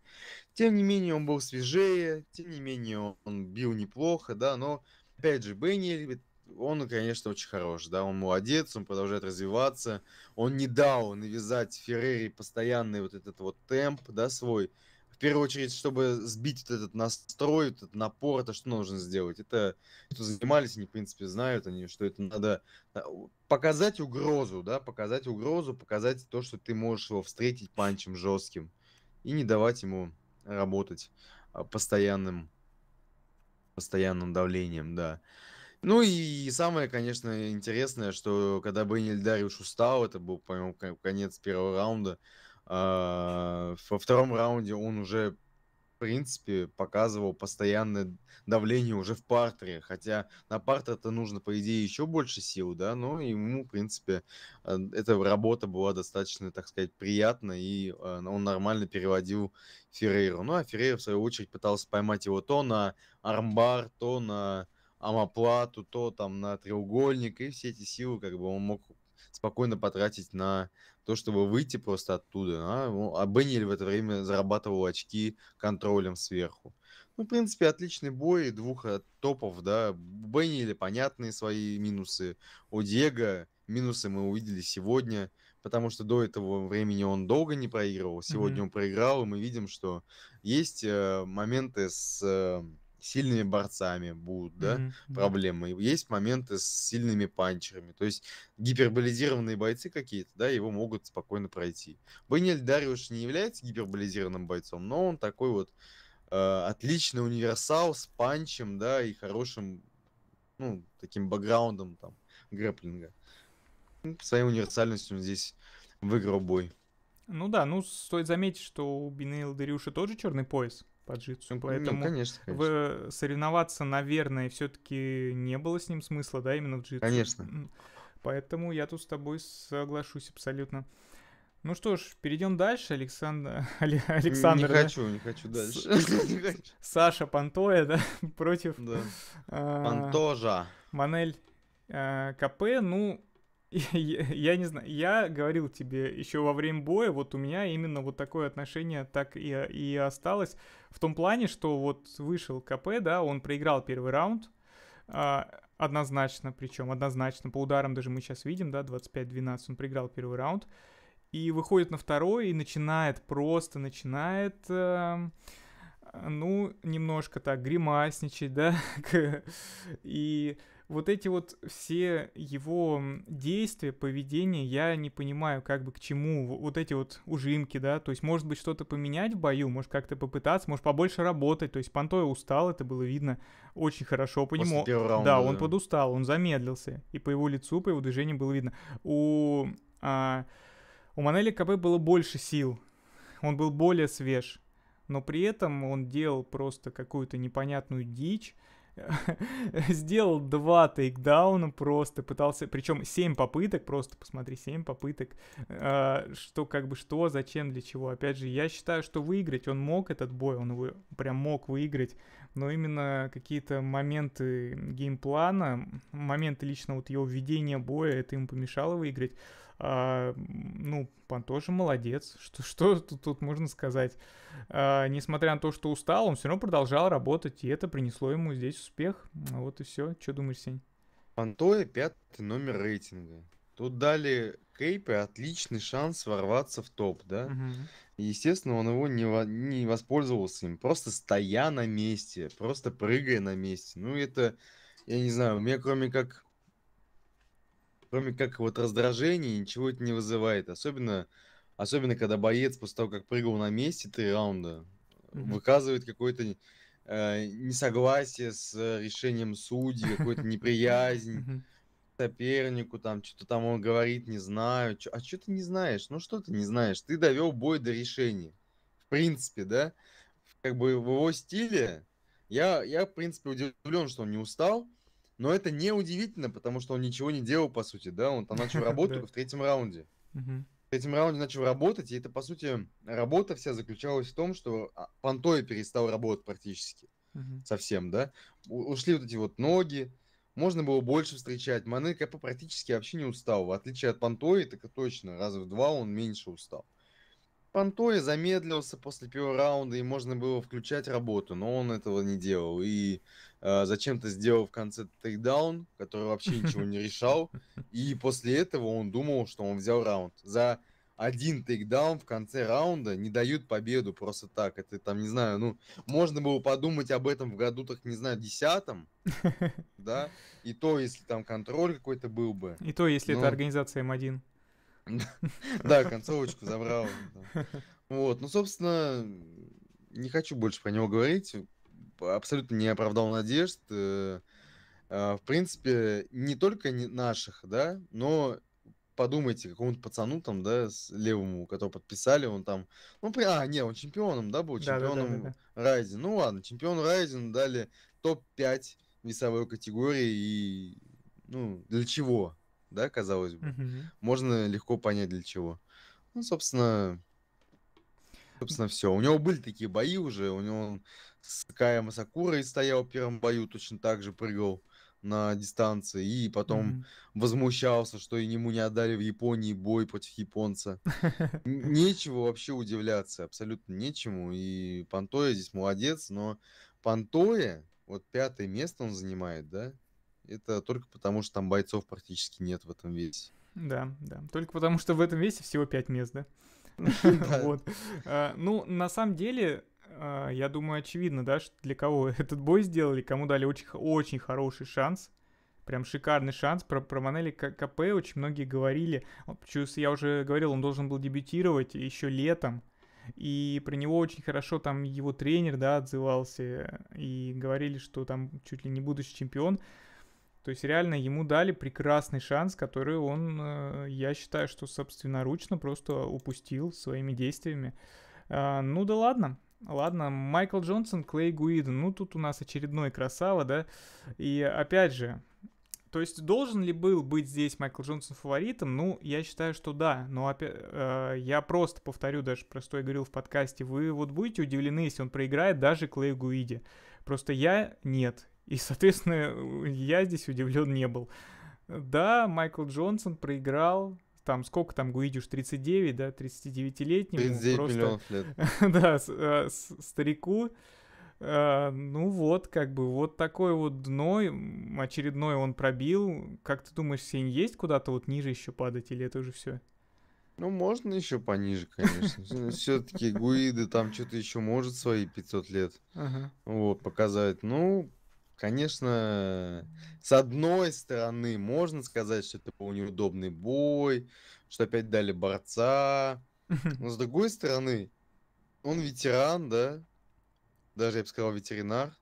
Тем не менее, он был свежее, тем не менее, он бил неплохо, да, но, опять же, Бенеил, он, конечно, очень хорош, да, он молодец, он продолжает развиваться, он не дал навязать Феррейре постоянный вот этот вот темп, да, свой. В первую очередь, чтобы сбить вот этот настрой, вот этот напор, это что нужно сделать? Это, кто занимались, они, в принципе, знают, они, что это надо показать угрозу, да, показать угрозу, показать то, что ты можешь его встретить панчем жестким и не давать ему работать постоянным, постоянным давлением, да. Ну и самое, конечно, интересное, что когда Бенеил Дариуш устал, это был, по-моему, конец первого раунда, э, во втором раунде он уже, в принципе, показывал постоянное давление уже в партере, хотя на партер-то нужно, по идее, еще больше сил, да, но ему, в принципе, эта работа была достаточно, так сказать, приятна, и он нормально переводил Феррейру. Ну а Феррейра, в свою очередь, пытался поймать его то на армбар, то на... амоплату, то там на треугольник, и все эти силы как бы он мог спокойно потратить на то, чтобы выйти просто оттуда, а, а Бенеил в это время зарабатывал очки контролем сверху. Ну, в принципе, отличный бой двух топов, да, у Бенеила понятные свои минусы, у Диего минусы мы увидели сегодня, потому что до этого времени он долго не проигрывал, сегодня mm-hmm. он проиграл, и мы видим, что есть э, моменты с... Э, сильными борцами будут, да, mm-hmm. проблемы. Есть моменты с сильными панчерами. То есть гиперболизированные бойцы какие-то, да, его могут спокойно пройти. Бенеил Дариуш не является гиперболизированным бойцом, но он такой вот э, отличный универсал с панчем, да, и хорошим, ну, таким бэкграундом там грэпплинга. Ну, своей универсальностью он здесь выиграл бой. Ну да, ну стоит заметить, что у Бенеила Дариуша тоже черный пояс. По джитсу, поэтому ну, конечно, конечно. В... соревноваться, наверное, все-таки не было с ним смысла, да, именно в джитсу. Конечно. Поэтому я тут с тобой соглашусь абсолютно. Ну что ж, перейдем дальше, Александр... Александр не да? хочу, не хочу дальше. Саша Пантоя, да, против... Да. Пантожа. Манель Капе, ну... Я, я не знаю, я говорил тебе еще во время боя, вот у меня именно вот такое отношение так и, и осталось в том плане, что вот вышел Капе, да, он проиграл первый раунд, однозначно, причем однозначно, по ударам даже мы сейчас видим, да, двадцать пять двенадцать он проиграл первый раунд, и выходит на второй и начинает, просто начинает, э, ну, немножко так гримасничать, да, и вот эти вот все его действия, поведение, я не понимаю, как бы к чему вот эти вот ужимки, да, то есть, может быть, что-то поменять в бою, может, как-то попытаться, может, побольше работать, то есть, Пантоя устал, это было видно очень хорошо по нему. Да, он подустал, он замедлился, и по его лицу, по его движению было видно. У, а, у Манели Капе было больше сил, он был более свеж, но при этом он делал просто какую-то непонятную дичь, сделал два тейкдауна просто, пытался, причем семь попыток, просто посмотри, семь попыток, э, что как бы что, зачем, для чего. Опять же, я считаю, что выиграть он мог этот бой, он его прям мог выиграть, но именно какие-то моменты геймплана, моменты лично вот его введения боя, это ему помешало выиграть. А, ну, Пан тоже молодец. Что, что тут, тут можно сказать? А, несмотря на то, что устал, он все равно продолжал работать, и это принесло ему здесь успех. А вот и все. Что думаешь, Сень? Пантоя пятый номер рейтинга. Тут дали Кейпе отличный шанс ворваться в топ, да? Угу. Естественно, он его не, во... не воспользовался им. Просто стоя на месте, просто прыгая на месте. Ну, это, я не знаю, у меня кроме как... Кроме как вот раздражения, ничего это не вызывает. Особенно, особенно когда боец после того, как прыгал на месте три раунда, mm-hmm. выказывает какое-то э, несогласие с решением судьи, какую-то неприязнь mm-hmm. сопернику, там что-то там он говорит, не знаю. Чё, а что ты не знаешь? Ну что ты не знаешь? Ты довел бой до решения. В принципе, да? Как бы в его стиле я, я в принципе, удивлен, что он не устал. Но это не удивительно, потому что он ничего не делал, по сути, да, он там начал работать только в третьем раунде. В третьем раунде начал работать, и это, по сути, работа вся заключалась в том, что Пантоя перестал работать практически совсем, да. Ушли вот эти вот ноги, можно было больше встречать. Манель Капе практически вообще не устал, в отличие от Пантои, так и точно, раза в два он меньше устал. Пантоя замедлился после первого раунда, и можно было включать работу, но он этого не делал. И э, зачем-то сделал в конце тейкдаун, который вообще ничего не решал. И после этого он думал, что он взял раунд. За один тейкдаун в конце раунда не дают победу просто так. Это там, не знаю, ну, можно было подумать об этом в году, так, не знаю, десятом. Да? И то, если там контроль какой-то был бы. И то, если но... это организация эм один. Да, концовочку забрал. Вот, ну, собственно, не хочу больше про него говорить. Абсолютно не оправдал надежд. В принципе, не только наших, да, но подумайте, какому-то пацану там, да, левому, которого подписали, он там... Ну, а, не, он чемпионом, да, был, чемпионом Райзен. Ну, ладно, чемпиону Райзен дали топ пять весовой категории и, ну, для чего? Да, казалось бы. Uh-huh. Можно легко понять, для чего. Ну, собственно, собственно, все. У него были такие бои уже. У него он с Кая Масакурой стоял в первом бою, точно так же прыгал на дистанции. И потом uh-huh. возмущался, что ему не отдали в Японии бой против японца. Нечего вообще удивляться. Абсолютно нечему. И Пантоя здесь молодец. Но Пантоя, вот пятое место он занимает, да? Это только потому, что там бойцов практически нет в этом весе. Да, да. Только потому, что в этом весе всего пять мест, да? Ну, на самом деле, я думаю, очевидно, да, для кого этот бой сделали, кому дали очень хороший шанс. Прям шикарный шанс. Про, про Манели Капе очень многие говорили. Я уже говорил, он должен был дебютировать еще летом. И про него очень хорошо там его тренер, да, отзывался. И говорили, что там чуть ли не будущий чемпион. То есть реально ему дали прекрасный шанс, который он, я считаю, что собственноручно просто упустил своими действиями. Ну да ладно, ладно. Майкл Джонсон, Клей Гуид, ну тут у нас очередной красава, да. И опять же, то есть должен ли был быть здесь Майкл Джонсон фаворитом? Ну, я считаю, что да. Но опять, я просто повторю, даже про что я говорил в подкасте, вы вот будете удивлены, если он проиграет даже Клею Гуиде. Просто я нет. И, соответственно, я здесь удивлен не был. Да, Майкл Джонсон проиграл, там, сколько там, Гуидюш, тридцать девять, да, тридцатидевятилетнему. тридцать девять просто, миллионов лет. Да, с, с, старику, А, ну вот, как бы, вот такое вот дно очередное он пробил. Как ты думаешь, Сень, есть куда-то вот ниже еще падать, или это уже все? Ну, можно еще пониже, конечно. Все-таки Гуиды там что-то еще может свои пятьсот лет ага. вот, показать. Ну, конечно, с одной стороны, можно сказать, что это был неудобный бой, что опять дали борца. Но с другой стороны, он ветеран, да? Даже, я бы сказал, ветеринар.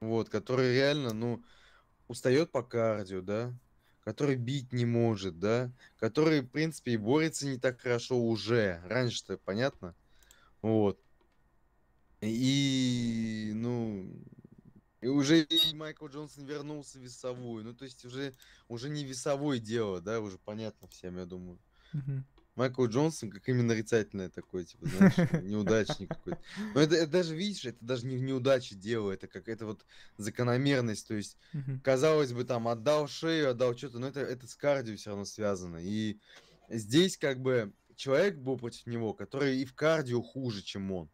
Вот, который реально, ну, устает по кардио, да? Который бить не может, да, который, в принципе, и борется не так хорошо уже. Раньше-то, понятно? Вот. И, ну, и уже и Майкл Джонсон вернулся в весовую. Ну, то есть уже, уже не весовое дело, да, уже понятно всем, я думаю. Mm-hmm. Майкл Джонсон как именно нарицательное такое, типа, знаешь, неудачник какой-то. Но это, это даже, видишь, это даже не неудача дело, это какая-то вот закономерность, то есть, uh-huh. казалось бы, там, отдал шею, отдал что-то, но это, это с кардио все равно связано. И здесь, как бы, человек был против него, который и в кардио хуже, чем он,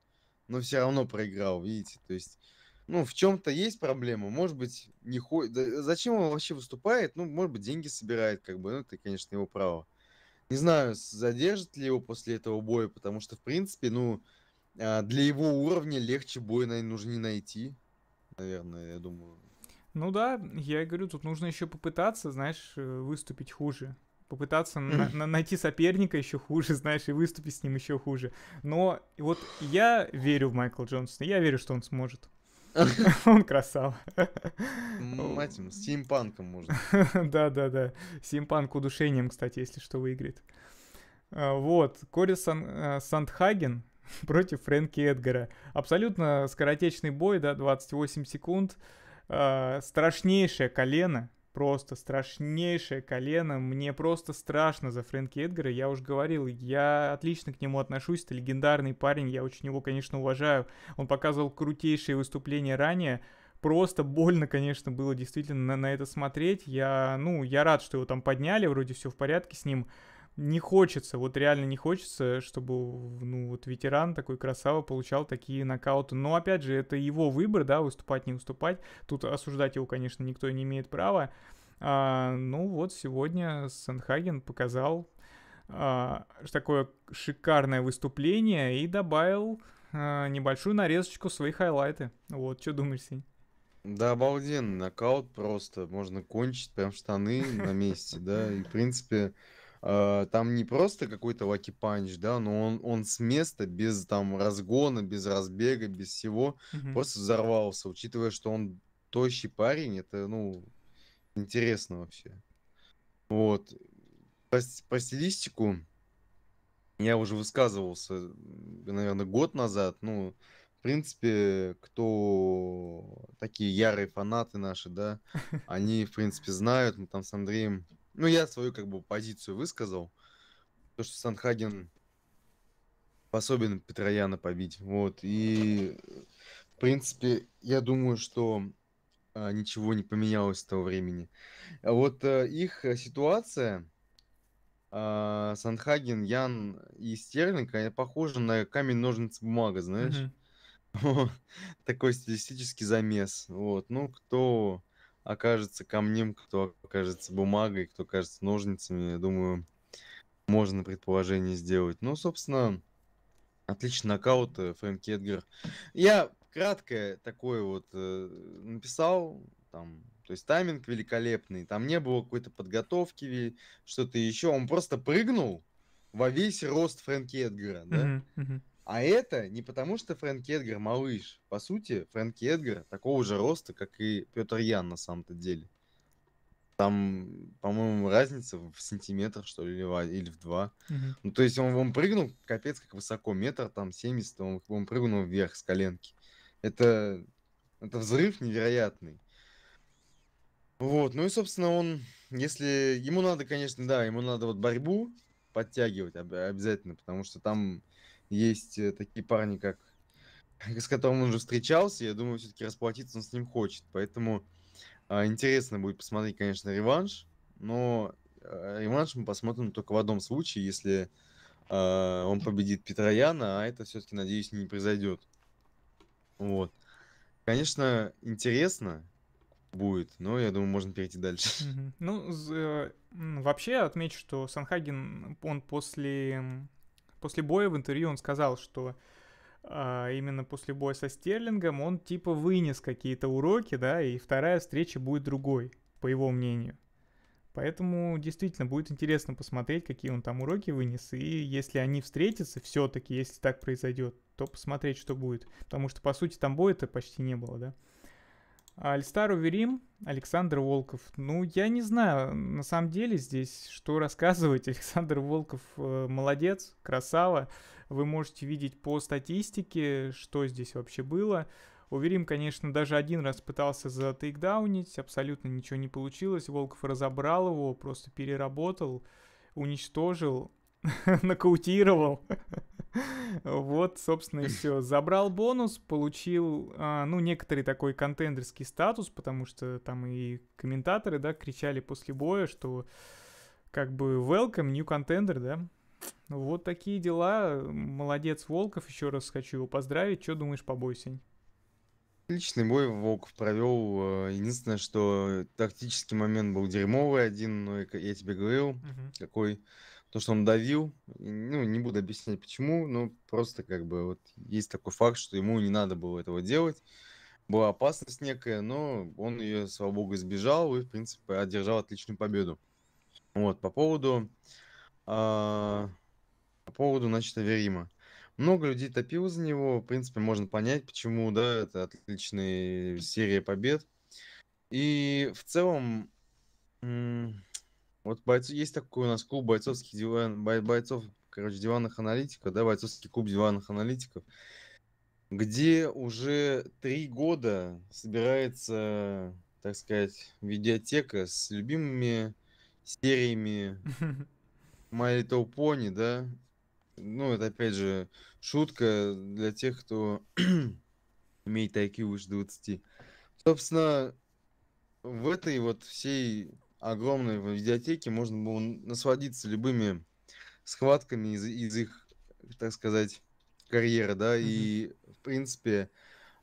но все равно проиграл, видите, то есть, ну, в чем-то есть проблема, может быть, не ходит, да, зачем он вообще выступает, ну, может быть, деньги собирает, как бы, ну, это, конечно, его право. Не знаю, задержит ли его после этого боя, потому что, в принципе, ну, для его уровня легче бой нужно не найти, наверное, я думаю. Ну да, я говорю, тут нужно еще попытаться, знаешь, выступить хуже. Попытаться на- на- найти соперника еще хуже, знаешь, и выступить с ним еще хуже. Но вот я верю в Майкла Джонсона, я верю, что он сможет. Он красава. Мать ему, с симпанком можно. Да-да-да, симпанк удушением, кстати, если что, выиграет. Вот, Кори Сандхаген против Фрэнки Эдгара. Абсолютно скоротечный бой, да, двадцать восемь секунд. Страшнейшее колено, просто страшнейшее колено. Мне просто страшно за Фрэнки Эдгара, я уже говорил, я отлично к нему отношусь, это легендарный парень, я очень его, конечно, уважаю. Он показывал крутейшие выступления ранее, просто больно, конечно, было действительно на, на это смотреть. Я, ну, я рад, что его там подняли, вроде все в порядке с ним. Не хочется, вот реально не хочется, чтобы, ну, вот ветеран такой красава получал такие нокауты. Но, опять же, это его выбор, да, выступать, не выступать. Тут осуждать его, конечно, никто не имеет права. А, ну, вот сегодня Сандхаген показал а, такое шикарное выступление и добавил а, небольшую нарезочку в свои хайлайты. Вот, что думаешь, Сень? Да, обалденный нокаут просто. Можно кончить прям штаны на месте, да, и, в принципе... Там не просто какой-то лаки-панч, да, но он, он с места, без там разгона, без разбега, без всего, mm-hmm. просто взорвался, учитывая, что он тощий парень, это, ну, интересно вообще. Вот. Про, про стилистику я уже высказывался, наверное, год назад, ну, в принципе, кто такие ярые фанаты наши, да, они, в принципе, знают, мы там с Андреем... Ну, я свою, как бы, позицию высказал. То, что Сандхаген способен Петра Яна побить. Вот. И, в принципе, я думаю, что а, ничего не поменялось с того времени. Вот а, их ситуация, а, Сандхаген, Ян и Стерлинг, они похожи на камень-ножницы-бумага, знаешь? Mm-hmm. Такой стилистический замес. Вот. Ну, кто... окажется камнем, кто окажется бумагой, кто окажется ножницами, я думаю, можно предположение сделать. Ну, собственно, отличный нокаут Фрэнки Эдгар. Я кратко такое вот э, написал, там, то есть тайминг великолепный, там не было какой-то подготовки, что-то еще, он просто прыгнул во весь рост Фрэнки Эдгара, да? Mm-hmm, mm-hmm. А это не потому, что Фрэнки Эдгар малыш. По сути, Фрэнки Эдгар такого же роста, как и Петр Ян на самом-то деле. Там, по-моему, разница в сантиметрах, что ли, или в два. Угу. Ну, то есть он, он прыгнул, капец, как высоко, метр, там, семьдесят, он, он прыгнул вверх с коленки. Это, это взрыв невероятный. Вот, ну и, собственно, он, если... Ему надо, конечно, да, ему надо вот борьбу подтягивать обязательно, потому что там... Есть такие парни, как с которым он уже встречался. Я думаю, все-таки расплатиться он с ним хочет. Поэтому а, интересно будет посмотреть, конечно, реванш. Но а, реванш мы посмотрим только в одном случае, если а, он победит Петра Яна, а это все-таки, надеюсь, не произойдет. Вот. Конечно, интересно будет, но я думаю, можно перейти дальше. Mm-hmm. Ну, вообще отмечу, что Сандхаген, он после, после боя в интервью он сказал, что именно после боя со Стерлингом он типа вынес какие-то уроки, да, и вторая встреча будет другой, по его мнению. Поэтому действительно будет интересно посмотреть, какие он там уроки вынес, и если они встретятся, все-таки, если так произойдет, то посмотреть, что будет. Потому что, по сути, там боя-то почти не было, да. Альстар Оверим, Александр Волков. Ну, я не знаю, на самом деле здесь что рассказывать. Александр Волков молодец, красава. Вы можете видеть по статистике, что здесь вообще было. Оверим, конечно, даже один раз пытался затейкдаунить, абсолютно ничего не получилось. Волков разобрал его, просто переработал, уничтожил, нокаутировал. Вот, собственно, и все. Забрал бонус, получил, ну, некоторый такой контендерский статус, потому что там и комментаторы, да, кричали после боя, что как бы welcome, new contender, да. Вот такие дела. Молодец, Волков. Еще раз хочу его поздравить. Что думаешь по бою, Сень? Отличный бой Волков провел. Единственное, что тактический момент был дерьмовый один, но я тебе говорил, uh-huh. какой. То, что он давил. Ну, не буду объяснять почему, но просто как бы вот есть такой факт, что ему не надо было этого делать. Была опасность некая, но он ее, слава богу, избежал и, в принципе, одержал отличную победу. Вот, по поводу... А, по поводу, значит, Оверима. Много людей топило за него, в принципе, можно понять, почему, да, это отличная серия побед. И в целом, вот бойцы, есть такой у нас клуб бойцовских диван, бой, бойцов, короче, диванных аналитиков, да, бойцовский клуб диванных аналитиков, где уже три года собирается, так сказать, видеотека с любимыми сериями My Little Pony, да. Ну, это, опять же, шутка для тех, кто имеет ай кью выше двадцати. Собственно, в этой вот всей огромной видеотеке можно было насладиться любыми схватками из, из их, так сказать, карьеры, да, mm-hmm. и, в принципе,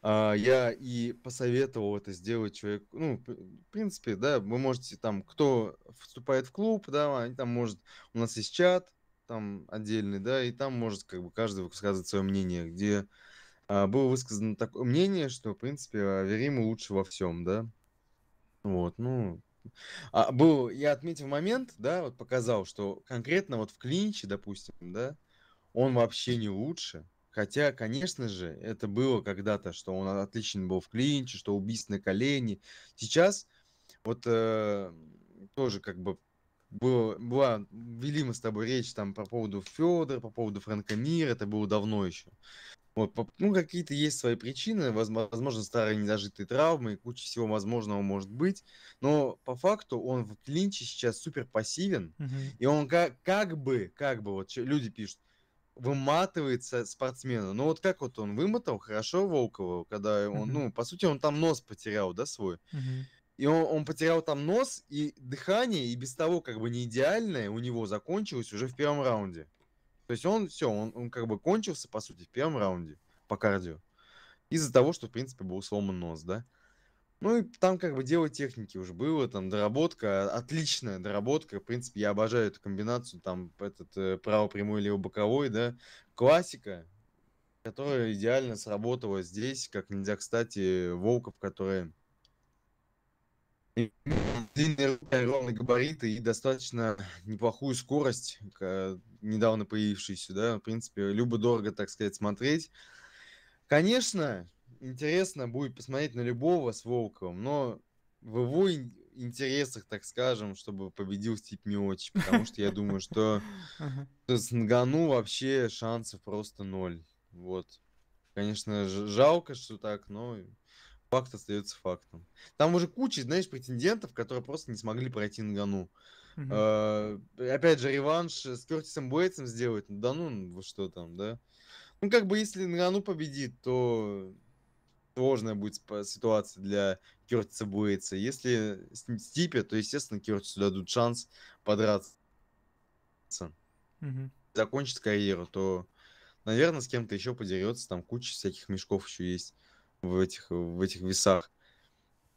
я и посоветовал это сделать человеку, ну, в принципе, да, вы можете там, кто вступает в клуб, да, они там может, у нас есть чат, там отдельный, да, и там может как бы каждый высказывать свое мнение, где а, было высказано такое мнение, что, в принципе, Овериму лучше во всем, да, вот, ну, а, был, я отметил момент, да, вот показал, что конкретно вот в клинче, допустим, да, он вообще не лучше. Хотя, конечно же, это было когда-то, что он отличен был в клинче, что убийственные колени. Сейчас вот э, тоже как бы было, была, вели мы с тобой речь там по поводу Федора, по поводу Фрэнка Мира, это было давно еще. Вот, по, ну, какие-то есть свои причины, возможно, старые незажитые травмы, куча всего возможного может быть, но по факту он в клинче сейчас супер пассивен, mm-hmm. и он как, как бы, как бы, вот люди пишут, выматывается спортсмена. Ну вот как вот он вымотал хорошо Волкова, когда он, uh-huh. ну, по сути, он там нос потерял, да, свой. Uh-huh. И он, он потерял там нос, и дыхание, и без того как бы не идеальное у него закончилось уже в первом раунде. То есть он, все, он, он как бы кончился, по сути, в первом раунде по кардио. Из-за того, что, в принципе, был сломан нос, да. Ну и там как бы дело техники уже было, там доработка, отличная доработка, в принципе, я обожаю эту комбинацию, там этот э, право-прямой, лево-боковой, да, классика, которая идеально сработала здесь, как нельзя, кстати, Волков, который длинные руки, огромные габариты и достаточно неплохую скорость, недавно появившуюся, да, в принципе, любо-дорого, так сказать, смотреть. Конечно, интересно будет посмотреть на любого с Волковым, но в его интересах, так скажем, чтобы победил Стип Миочи, потому что я думаю, что с Нгану вообще шансов просто ноль. Вот. Конечно, жалко, что так, но факт остается фактом. Там уже куча, знаешь, претендентов, которые просто не смогли пройти Нгану. Опять же, реванш с Кёртисом Блейдсом сделать, да ну, что там, да? Ну, как бы, если Нгану победит, то сложная будет ситуация для Кёртиса Блейдса. Если Стипе, то, естественно, Кёртису дадут шанс подраться. Mm-hmm. Закончит карьеру, то, наверное, с кем-то еще подерется. Там куча всяких мешков еще есть. в этих, в этих весах.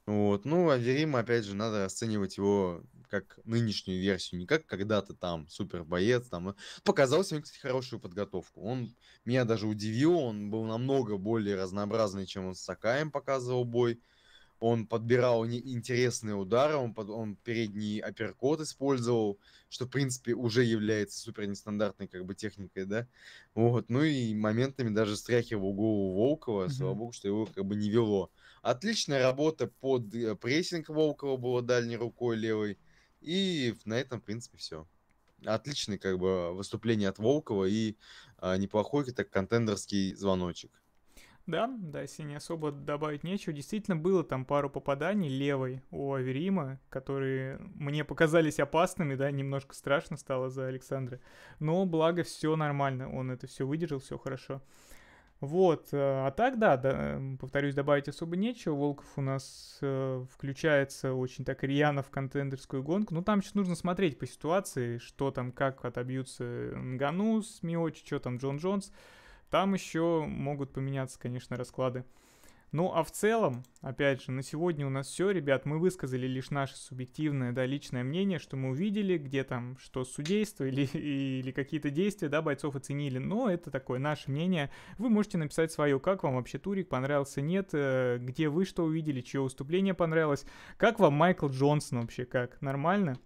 Вот. Ну, Оверим, опять же, надо расценивать его как нынешнюю версию, не как когда-то там супер боец. Там. Показал себе, кстати, хорошую подготовку. Он меня даже удивил, он был намного более разнообразный, чем он с Сакаем показывал бой. Он подбирал интересные удары, он, под, он передний апперкот использовал, что, в принципе, уже является супер нестандартной как бы техникой, да. Вот, ну и моментами даже стряхивал голову Волкова, mm-hmm. слава богу, что его как бы не вело. Отличная работа под прессинг Волкова была дальней рукой левой, и на этом, в принципе, все. Отличное как бы выступление от Волкова и а, неплохой так контендерский звоночек. Да, да, если не особо добавить нечего. Действительно, было там пару попаданий левой у Оверима, которые мне показались опасными, да, немножко страшно стало за Александра. Но, благо, все нормально, он это все выдержал, все хорошо. Вот, а так, да, да, повторюсь, добавить особо нечего. Волков у нас э, включается очень так рьяно в контендерскую гонку. Ну, там сейчас нужно смотреть по ситуации, что там, как отобьются Нгану с Миочи, что там Джон Джонс. Там еще могут поменяться, конечно, расклады. Ну, а в целом, опять же, на сегодня у нас все, ребят. Мы высказали лишь наше субъективное, да, личное мнение, что мы увидели, где там, что судейство или, или какие-то действия, да, бойцов оценили. Но это такое наше мнение. Вы можете написать свое, как вам вообще турик, понравился, нет, где вы что увидели, чье выступление понравилось. Как вам Майкл Джонсон вообще, как? Нормально?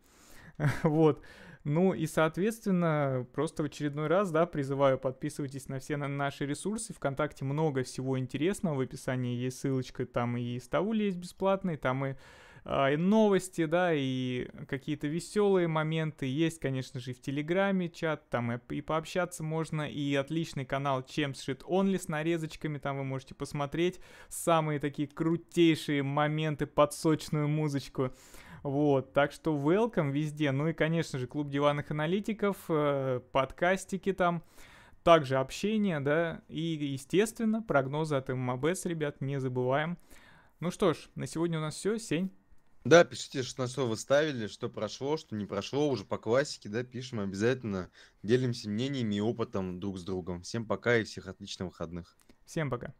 Вот. Ну и, соответственно, просто в очередной раз, да, призываю, подписывайтесь на все наши ресурсы. Вконтакте много всего интересного, в описании есть ссылочка, там и стауль есть бесплатный, там и, а, и новости, да, и какие-то веселые моменты. Есть, конечно же, и в Телеграме чат, там и, и пообщаться можно, и отличный канал Чем Сшит Онли с нарезочками, там вы можете посмотреть самые такие крутейшие моменты под сочную музычку. Вот, так что welcome везде. Ну и, конечно же, клуб диванных аналитиков, э, подкастики там, также общение, да, и, естественно, прогнозы от эм эм эй Betz, ребят, не забываем. Ну что ж, на сегодня у нас все, Сень. Да, пишите, что на что вы ставили, что прошло, что не прошло, уже по классике, да, пишем обязательно, делимся мнениями и опытом друг с другом. Всем пока и всех отличных выходных. Всем пока.